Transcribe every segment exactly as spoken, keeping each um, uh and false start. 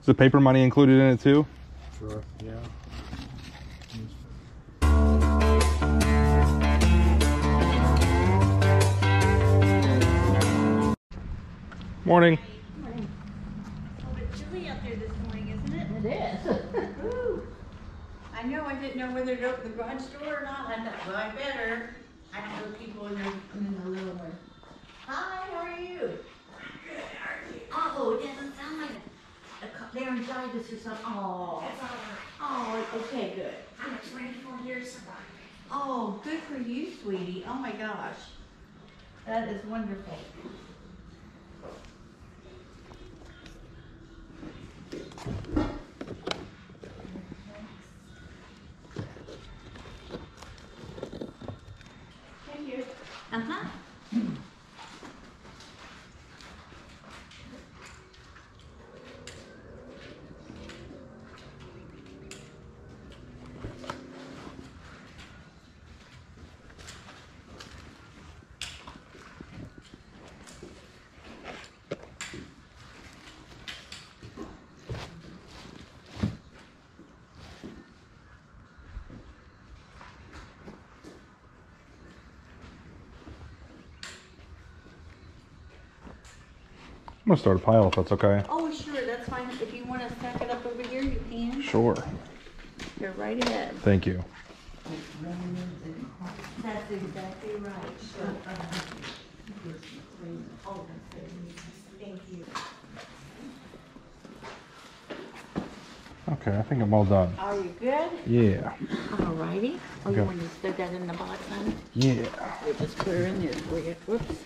Is the paper money included in it too? Sure, yeah. Morning. Morning. It's a little bit chilly out there this morning, isn't it? It is. Ooh. I know I didn't know whether to open the garage door or not. I thought, well, I better. I don't know people in the, in the living room. Hi, how are you? Good, how are you? Oh, it doesn't sound like laryngitis or something. Oh, it's all right. Oh, okay, good. I was twenty-four years surviving. Oh, good for you, sweetie. Oh my gosh. That is wonderful. Thank you. Uh-huh. I'm gonna start a pile if that's okay. Oh, sure, that's fine. If you want to stack it up over here, you can. Sure. You're right ahead. Thank you. That's exactly right. Sure. Uh-huh. Thank you. Okay, I think I'm all done. Are you good? Yeah. All righty. Oh, okay. You want to stick that in the box, honey? Yeah. We'll just put her in there for you. Whoops.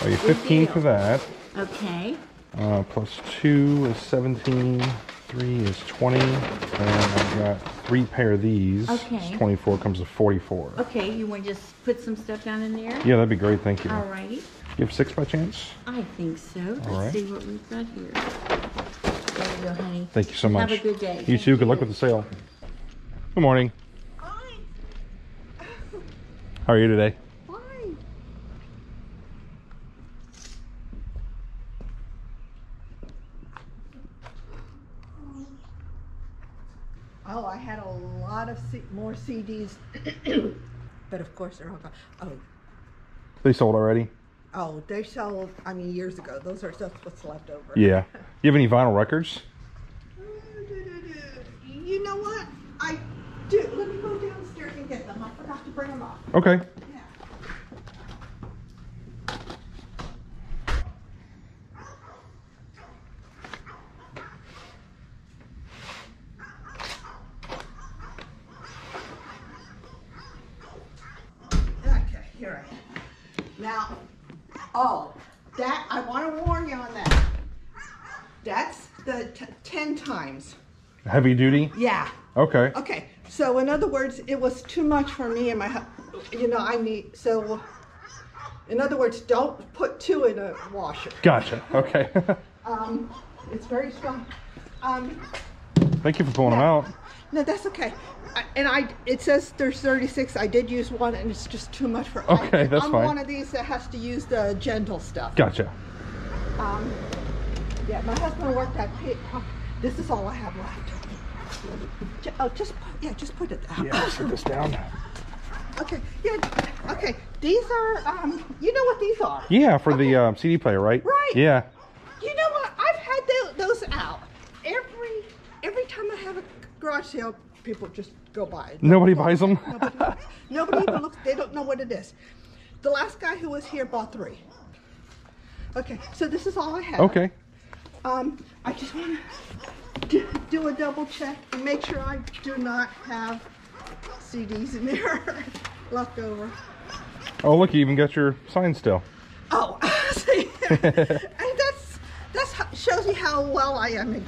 So you're fifteen for that. Okay. Uh, plus two is seventeen. Three is twenty. And I've got three pair of these. Okay. It's twenty-four comes to forty-four. Okay. You want to just put some stuff down in there? Yeah, that'd be great. Thank you. All right. You have six by chance? I think so. All Let's right. see what we've got here. There you go, honey. Thank you so much. Have a good day. You Thank too. You. Good luck with the sale. Good morning. Hi. How are you today? Oh, I had a lot of C more C Ds, but of course they're all gone. Oh. They sold already? Oh, they sold, I mean, years ago. Those are just what's left over. Yeah. You have any vinyl records? You know what? I do. Let me go downstairs and get them. I forgot to bring them up. Okay. Now, oh, that, I want to warn you on that. That's the t ten times. Heavy duty? Yeah. Okay. Okay. So, in other words, it was too much for me and my, you know, I need, so, in other words, don't put two in a washer. Gotcha. Okay. um, It's very strong. Um, Thank you for pulling yeah. them out. No, that's okay. I, and I, it says there's thirty-six. I did use one, and it's just too much for. Okay, I, that's I'm fine. I'm one of these that has to use the gentle stuff. Gotcha. Um, yeah, my husband worked at. This is all I have left. Oh, just yeah, just put it down. Yeah, put this down. Okay. Yeah. Okay. These are. Um, you know what these are? Yeah, for okay. the um, C D player, right? Right. Yeah. You know what? I've had the, those out every every time I have a. Garage sale, people just go buy it. Nobody buys them? Nobody, buys. Nobody even looks. They don't know what it is. The last guy who was here bought three. Okay, so this is all I have. Okay. Um, I just want to do a double check and make sure I do not have C Ds in there left over. Oh, look, you even got your sign still. Oh, see? And that's, that shows you how well I am in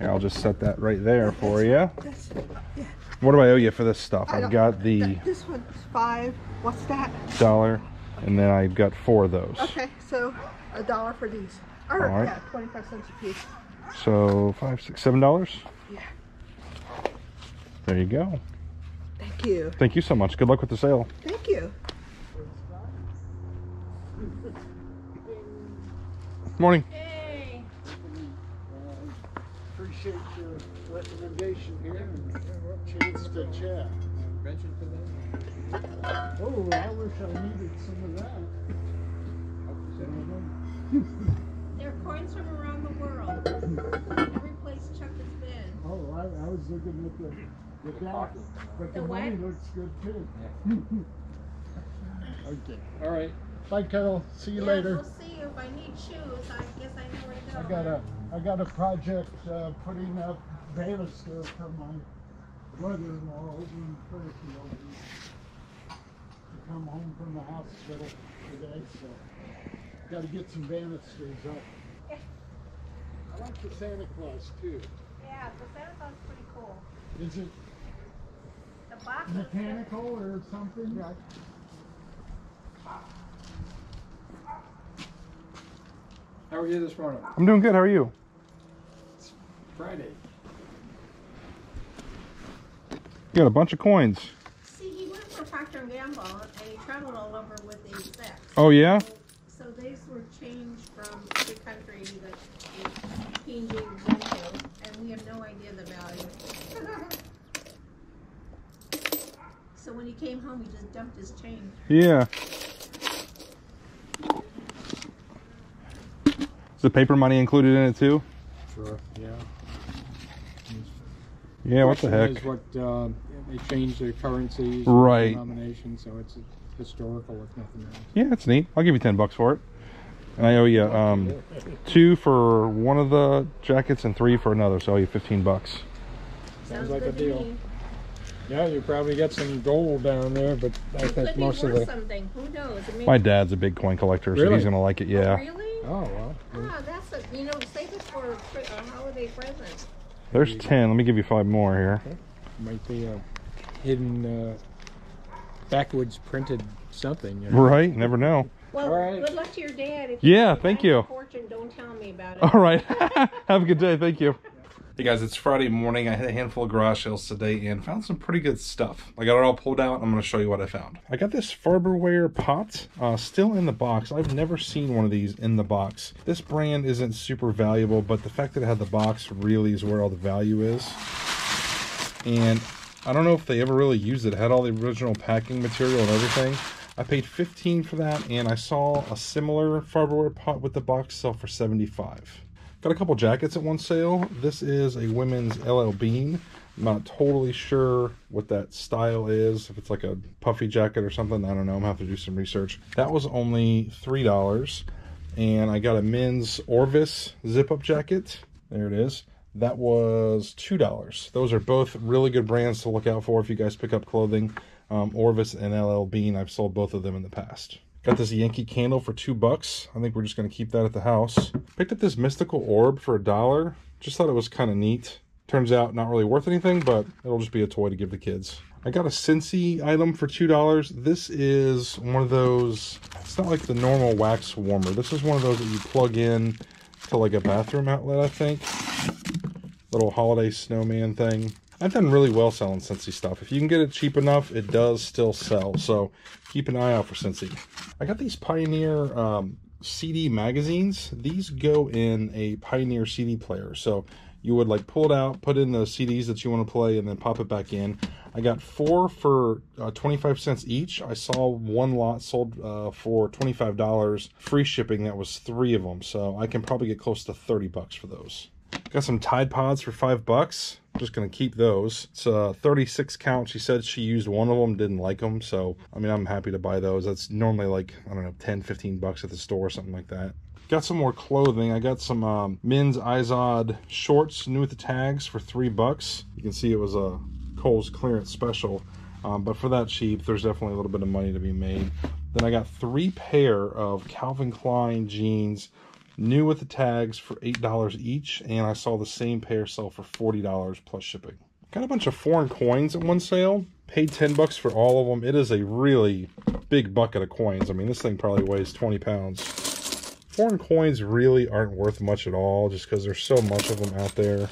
I'll just set that right there for you. That's, yeah. What do I owe you for this stuff? I've got the... Th this one's five. What's that? Dollar. Okay. And then I've got four of those. Okay, so a dollar for these. Or, all right. Yeah, twenty-five cents a piece. So five, six, seven dollars? Yeah. There you go. Thank you. Thank you so much. Good luck with the sale. Thank you. Morning. Hey. appreciate your recommendation here and a chance to chat. Mention to them. Oh, I wish I needed some of that. They're coins from around the world. Every place Chuck has been. Oh, I, I was looking at the the back, but the, the money looks good too. Okay. All right. Bye, Kettle. See you yeah, later. We'll see you. If I need shoes, I guess I know where to go. I got a I got a project uh, putting up banister for my brother-in-law over in Fairfield. To come home from the hospital today, so got to get some banisters up. Yeah. I like the Santa Claus too. Yeah, the Santa Claus is pretty cool. Is it the box mechanical or something? Right. How are you this morning? I'm doing good. How are you? It's Friday. You got a bunch of coins. See, he went for Procter and Gamble and he traveled all over with these sets. Oh, yeah? So, so these were changed from the country that he changed into, and we have no idea the value. So when he came home, he just dumped his change. Yeah. Is the paper money included in it too? Sure, yeah. Yeah, what the heck? Is what, uh, they change their currencies, right? Denomination, so it's historical if nothing else. Yeah, it's neat. I'll give you ten bucks for it. And I owe you um, two for one of the jackets and three for another, so I owe you fifteen bucks. Sounds, Sounds like a deal. Me. Yeah, you probably got some gold down there, but I it think most of the. Something. Who knows? I mean, my dad's a big coin collector, really? So he's gonna like it. Yeah. Oh, really? Oh, well. Ah, that's a, you know, save it for a holiday present. There's ten. Let me give you five more here. Okay. Might be a hidden, uh, backwards printed something. You know? Right, never know. Well, all right. Good luck to your dad. If you yeah, thank you. Fortune, don't tell me about it. All right. Have a good day. Thank you. Hey guys, it's Friday morning. I had a handful of garage sales today and found some pretty good stuff. I got it all pulled out. I'm going to show you what I found. I got this Farberware pot uh, still in the box. I've never seen one of these in the box. This brand isn't super valuable, but the fact that it had the box really is where all the value is. And I don't know if they ever really used it. It had all the original packing material and everything. I paid fifteen dollars for that, and I saw a similar Farberware pot with the box sell for seventy-five dollars. Got a couple jackets at one sale. This is a women's L L Bean. I'm not totally sure what that style is. If it's like a puffy jacket or something, I don't know. I'm gonna have to do some research. That was only three dollars. And I got a men's Orvis zip-up jacket. There it is. That was two dollars. Those are both really good brands to look out for if you guys pick up clothing. Um, Orvis and L L Bean. I've sold both of them in the past. Got this Yankee Candle for two bucks. I think we're just gonna keep that at the house. Picked up this Mystical Orb for a dollar. Just thought it was kind of neat. Turns out not really worth anything, but it'll just be a toy to give the kids. I got a Scentsy item for two dollars. This is one of those, it's not like the normal wax warmer. This is one of those that you plug in to like a bathroom outlet, I think. Little holiday snowman thing. I've done really well selling Scentsy stuff. If you can get it cheap enough, it does still sell. So keep an eye out for Scentsy. I got these Pioneer um, C D magazines. These go in a Pioneer C D player. So you would like pull it out, put in the C Ds that you want to play, and then pop it back in. I got four for uh, twenty-five cents each. I saw one lot sold uh, for twenty-five dollars. Free shipping, that was three of them. So I can probably get close to thirty bucks for those. Got some Tide Pods for five bucks. I'm just gonna keep those. It's a thirty-six count. She said she used one of them, didn't like them. So, I mean, I'm happy to buy those. That's normally like, I don't know, ten, fifteen bucks at the store or something like that. Got some more clothing. I got some um, men's Izod shorts, new with the tags for three bucks. You can see it was a Kohl's clearance special. Um, but for that cheap, there's definitely a little bit of money to be made. Then I got three pair of Calvin Klein jeans, new with the tags for eight dollars each, and I saw the same pair sell for forty dollars plus shipping. Got a bunch of foreign coins at one sale. Paid ten bucks for all of them. It is a really big bucket of coins. I mean, this thing probably weighs twenty pounds. Foreign coins really aren't worth much at all just because there's so much of them out there.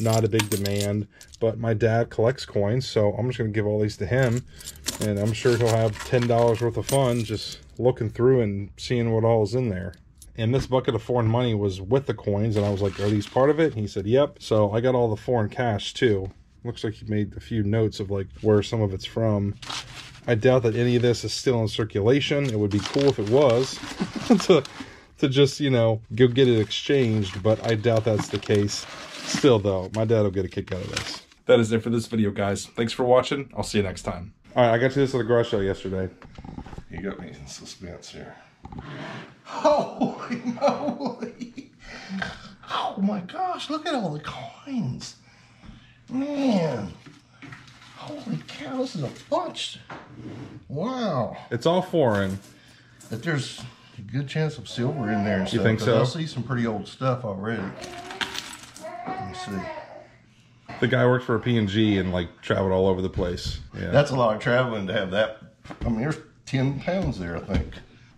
Not a big demand, but my dad collects coins, so I'm just going to give all these to him, and I'm sure he'll have ten dollars worth of fun just looking through and seeing what all is in there. And this bucket of foreign money was with the coins. And I was like, are these part of it? And he said, yep. So I got all the foreign cash too. Looks like he made a few notes of like where some of it's from. I doubt that any of this is still in circulation. It would be cool if it was to, to just, you know, go get it exchanged. But I doubt that's the case. Still though, my dad will get a kick out of this. That is it for this video, guys. Thanks for watching. I'll see you next time. All right, I got you this at the garage sale yesterday. You got me in suspense here. Holy moly. Oh my gosh, look at all the coins. Man. Holy cow, this is a bunch. Wow. It's all foreign. But there's a good chance of silver in there. And you stuff, think so? I see some pretty old stuff already. Let me see. The guy worked for a P and G and like traveled all over the place. Yeah. That's a lot of traveling to have that. I mean, there's ten pounds there, I think.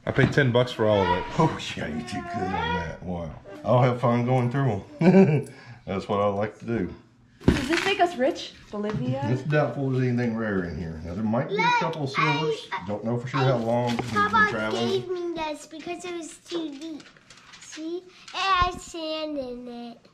I paid ten bucks for all of it. Oh, yeah, you did good on that. Wow. I'll have fun going through them. That's what I like to do. Does this make us rich, Bolivia? It's doubtful there's anything rare in here. Now, there might be Look, a couple of silvers. I, I don't know for sure I, how long we've been traveling. Gave me this because it was too deep. See? It had sand in it.